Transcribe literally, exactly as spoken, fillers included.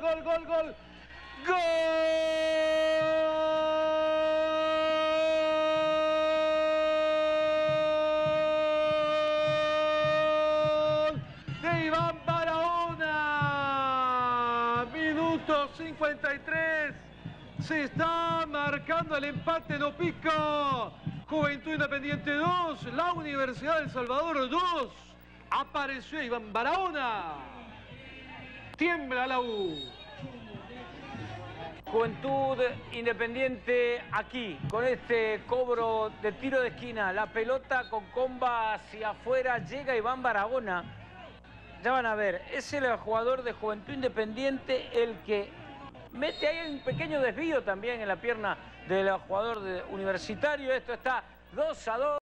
gol, gol, gol, gol. ¡Gol de Iván Barahona! Minuto cincuenta y tres. Se está marcando el empate, no pica. Juventud Independiente dos, la Universidad de El Salvador dos. Apareció Iván Barahona. Tiembla la U. Juventud Independiente aquí, con este cobro de tiro de esquina. La pelota con comba hacia afuera, llega Iván Barahona. Ya van a ver, es el jugador de Juventud Independiente el que mete ahí un pequeño desvío también en la pierna del jugador de Universitario. Esto está dos a dos.